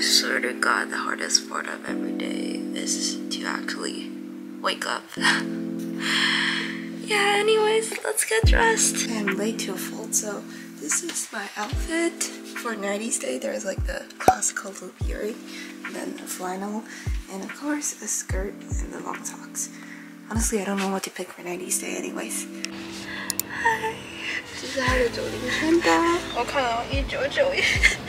I swear to God, the hardest part of every day is to actually wake up. Yeah, anyways, let's get dressed. I'm late to a fault, so this is my outfit. For 90s day, there's like the classical loop earring, then the flannel, and of course a skirt and the long socks. Honestly, I don't know what to pick for 90s day anyways. Hi. This is how to do it.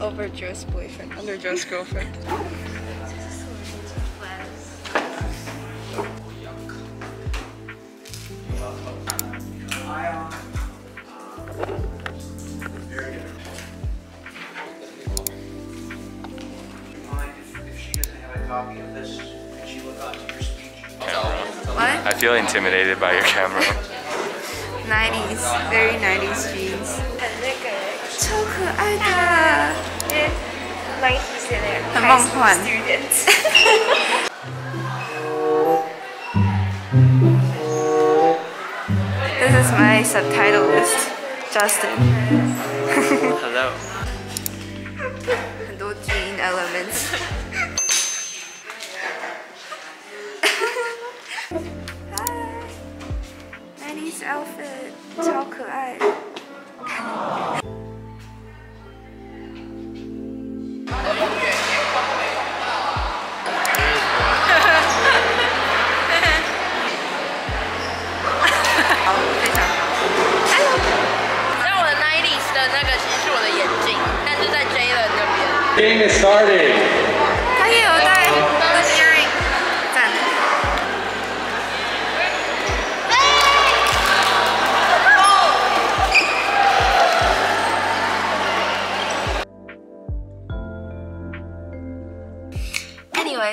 Overdressed boyfriend, underdressed girlfriend. I feel intimidated by your camera. 90s, very 90s jeans. So cute. High school students. This is my subtitle list. Justin. Hello. No gene elements. Hi. Manny's outfit. So cute. Game is starting. Anyway,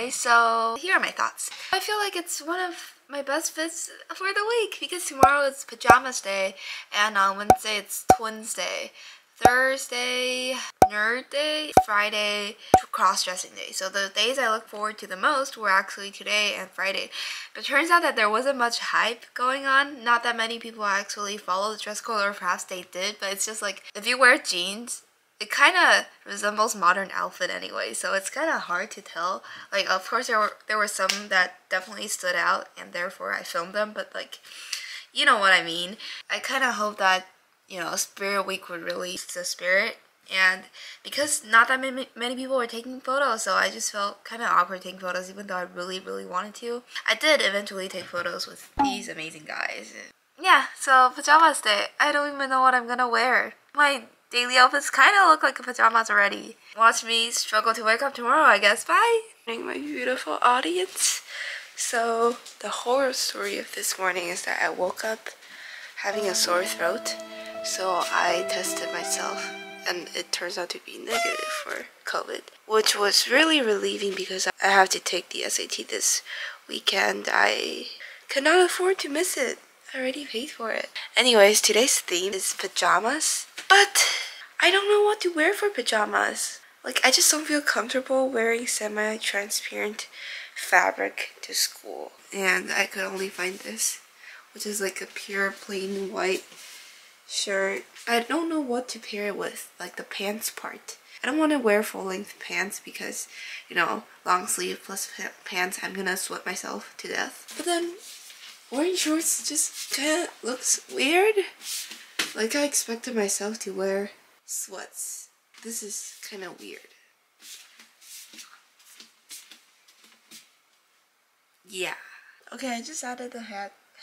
so here are my thoughts. I feel like it's one of my best fits for the week because tomorrow is pajamas day, and on Wednesday it's twins day. Thursday, nerd day, Friday, cross-dressing day. So the days I look forward to the most were actually today and Friday. But turns out that there wasn't much hype going on. Not that many people actually follow the dress code, or perhaps they did, but it's just like, if you wear jeans, it kind of resembles modern outfit anyway, so it's kind of hard to tell. Like, of course, there were some that definitely stood out, and therefore I filmed them, but like, you know what I mean. I kind of hope that, you know, Spirit Week would release the spirit, and because not that many people were taking photos, so I just felt kind of awkward taking photos, even though I really wanted to. I did eventually take photos with these amazing guys. Yeah, so pajamas day. I don't even know what I'm gonna wear. My daily outfits kind of look like pajamas already. Watch me struggle to wake up tomorrow, I guess. Bye! My beautiful audience. So the horror story of this morning is that I woke up having a sore throat. So I tested myself, and it turns out to be negative for COVID, which was really relieving because I have to take the SAT this weekend. I could not afford to miss it. I already paid for it. Anyways, today's theme is pajamas, but I don't know what to wear for pajamas. Like, I just don't feel comfortable wearing semi-transparent fabric to school. And I could only find this, which is like a pure plain white shirt. I don't know what to pair it with, like the pants part. I don't want to wear full-length pants because, you know, long sleeve plus pants, I'm gonna sweat myself to death. But then wearing shorts just kind of looks weird. Like, I expected myself to wear sweats. This is kind of weird. Yeah. Okay, I just added the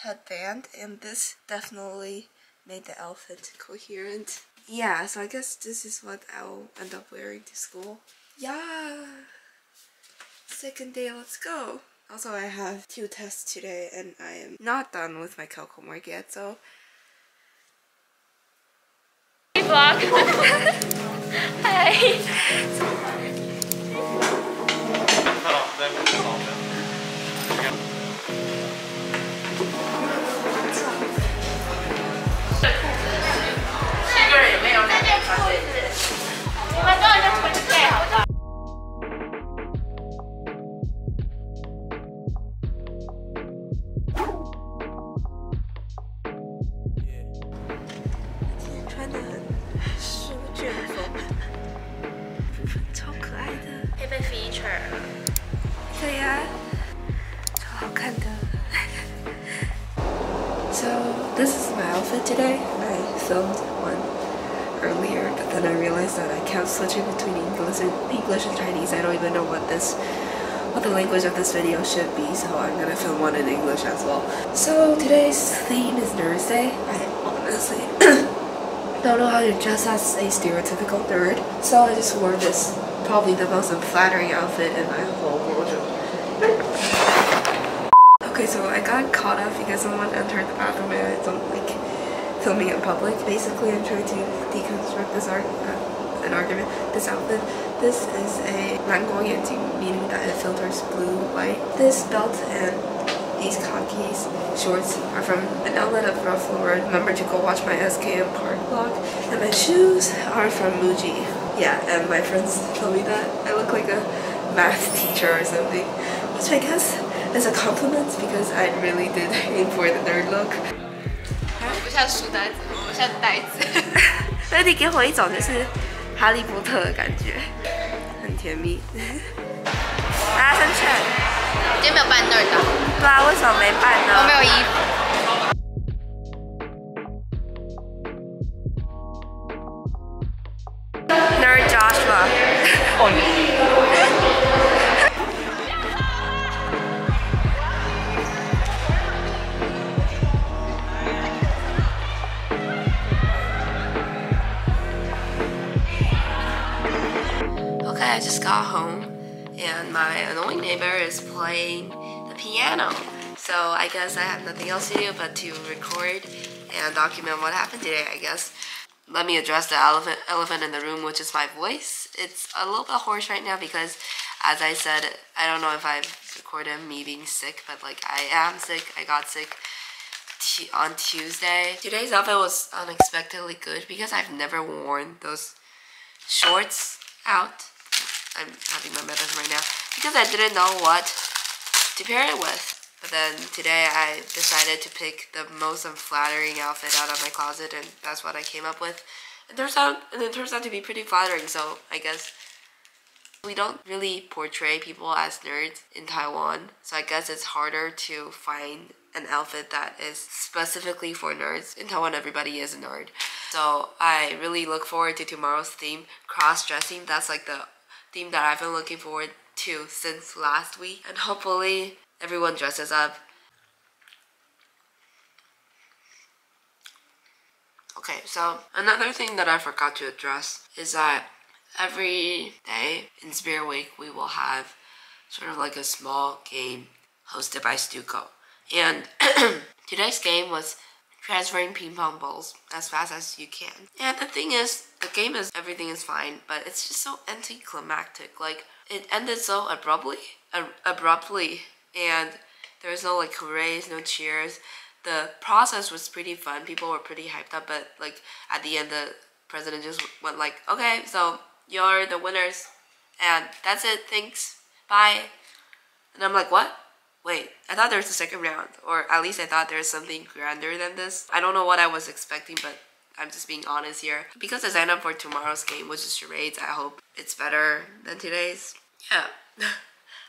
headband, and this definitely made the outfit coherent. Yeah, so I guess this is what I'll end up wearing to school. Yeah! Second day, let's go! Also, I have 2 tests today, and I am not done with my Calcomark yet, so... Hey, vlog! Hi! today. I filmed one earlier, but then I realized that I kept switching between English and Chinese. I don't even know what the language of this video should be, so I'm gonna film one in English as well. So today's theme is Nerd's Day. I honestly don't know how to dress as a stereotypical nerd, so I just wore this, probably the most unflattering outfit in my whole wardrobe. Okay, so I got caught up because someone entered the bathroom and I don't like filming in public. Basically, I'm trying to deconstruct this this outfit. This is a languang yanjing, meaning that it filters blue light. This belt and these khakis shorts are from an outlet of Rough Floor. Remember to go watch my SKM Park vlog. And my shoes are from Muji. Yeah, and my friends told me that I look like a math teacher or something, which I guess is a compliment because I really did aim for the nerd look. Nerd Joshua. Okay, I just got home and my annoying neighbor is playing the piano. So I guess I have nothing else to do but to record and document what happened today, I guess. Let me address the elephant in the room, which is my voice. It's a little bit hoarse right now because, as I said, I don't know if I've recorded me being sick, but like I am sick. I got sick on Tuesday. Today's outfit was unexpectedly good because I've never worn those shorts out. I'm having my medicine right now because I didn't know what to pair it with. But then today I decided to pick the most unflattering outfit out of my closet, and that's what I came up with. It turns out to be pretty flattering, so I guess we don't really portray people as nerds in Taiwan. So I guess it's harder to find an outfit that is specifically for nerds. In Taiwan, everybody is a nerd. So I really look forward to tomorrow's theme, cross-dressing. That's like the theme that I've been looking forward to since last week, and hopefully everyone dresses up. Okay, so another thing that I forgot to address is that every day in Spirit Week, we will have sort of like a small game hosted by Stuco. And today's game was transferring ping pong balls as fast as you can. And the thing is, the game is everything is fine, but it's just so anticlimactic. Like, it ended so abruptly. And there was no like hoorays, no cheers. The process was pretty fun. People were pretty hyped up, but like at the end, the president just went like, "Okay, so you're the winners, and that's it. Thanks, bye." And I'm like, "What? Wait, I thought there was a second round, or at least I thought there was something grander than this." I don't know what I was expecting, but I'm just being honest here because I signed up for tomorrow's game, which is charades. I hope it's better than today's. Yeah.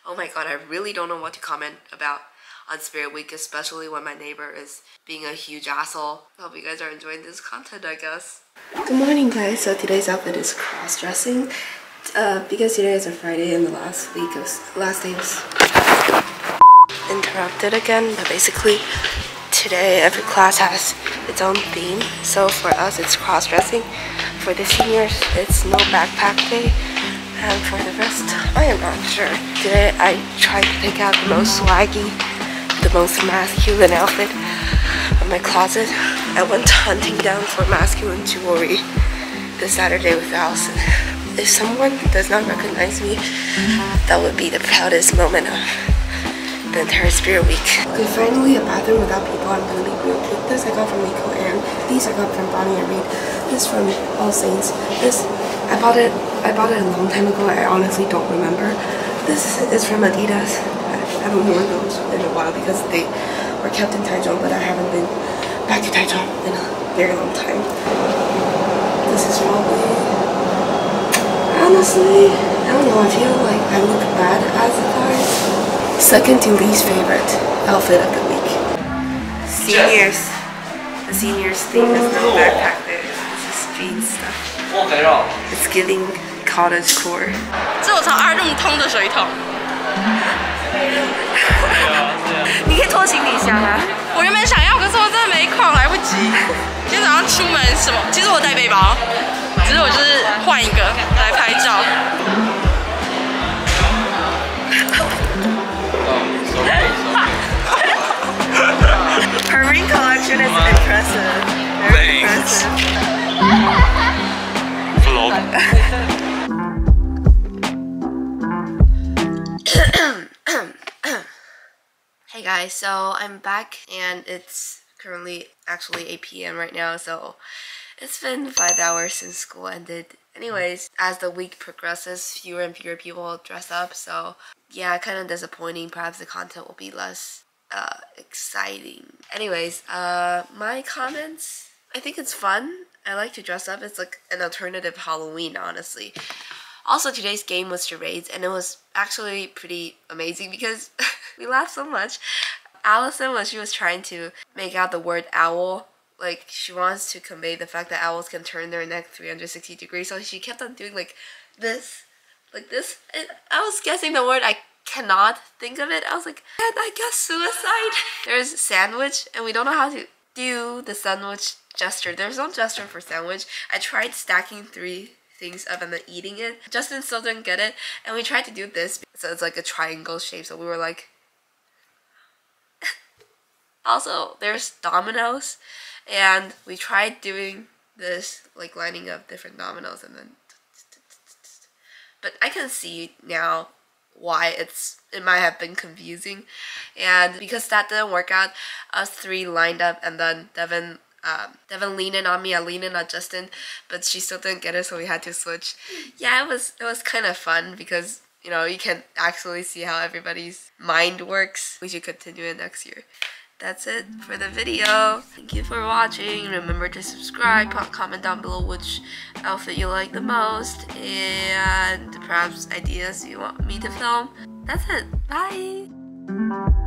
Oh my god, I really don't know what to comment about on Spirit Week, especially when my neighbor is being a huge asshole. I hope you guys are enjoying this content, I guess. Good morning, guys. So today's outfit is cross-dressing. Because today is a Friday and the last day was interrupted again. But basically, today every class has its own theme. So for us, it's cross-dressing. For the seniors, it's no backpack day. And for the rest, I am not sure. Today, I tried to pick out the most swaggy, the most masculine outfit of my closet. I went hunting down for masculine jewelry this Saturday with Allison. If someone does not recognize me, that would be the proudest moment of the entire Spirit Week. Okay, finally, a bathroom without people. I'm gonna be real quick. This I got from Nico, and these I got from Bonnie and Reed. This from All Saints. This. I bought it a long time ago, I honestly don't remember. This is from Adidas. I haven't worn those in a while because they were kept in Taichung, but I haven't been back to Taichung in a very long time. This is probably... honestly, I don't know, I feel like I look bad as a guy. Second to least favorite outfit of the week. Seniors. the seniors thing. There's no backpack there. It's just jeans stuff. It's giving cottage core. Her ring collection is impressive. Very impressive. Hey guys, so I'm back and it's currently actually 8 p.m. right now, so it's been 5 hours since school ended. Anyways, as the week progresses, fewer and fewer people dress up, so yeah, kind of disappointing. Perhaps the content will be less exciting. Anyways, my comments, I think it's fun. I like to dress up. It's like an alternative Halloween, honestly. Also, today's game was charades, and it was actually pretty amazing because we laughed so much. Allison, when she was trying to make out the word owl, like, she wants to convey the fact that owls can turn their neck 360 degrees, so she kept on doing like this. And I was guessing the word, I cannot think of it. I was like, and I guess suicide. There's sandwich, and we don't know how to do the sandwich gesture. There's no gesture for sandwich. I tried stacking 3 things up and then eating it. Justin still didn't get it, and we tried to do this, so it's like a triangle shape, so we were like... Also, there's dominoes. And we tried doing this, like lining up different dominoes, and then but I can see now why it might have been confusing. And because that didn't work out, us three lined up, and then Devin leaned in on me, I leaned in on Justin, but she still didn't get it, so we had to switch. Yeah, it was kind of fun because, you know, you can actually see how everybody's mind works. We should continue it next year. That's it for the video. Thank you for watching. Remember to subscribe, comment down below which outfit you like the most, and perhaps ideas you want me to film. That's it. Bye!